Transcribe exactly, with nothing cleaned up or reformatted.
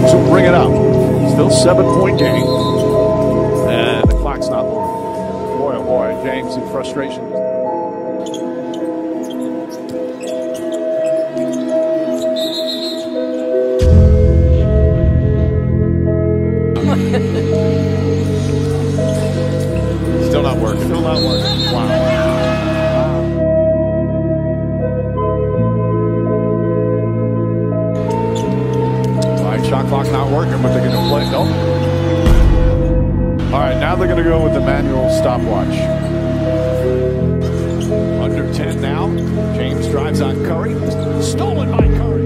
swings will bring it up. Still seven-point game. And the clock's not moving. Boy, oh boy, James in frustration. Still not working. Still not working. Wow. Shot clock not working, but they're going to play. Nope. All right, now they're going to go with the manual stopwatch. Under ten now. James drives on Curry. Stolen by Curry.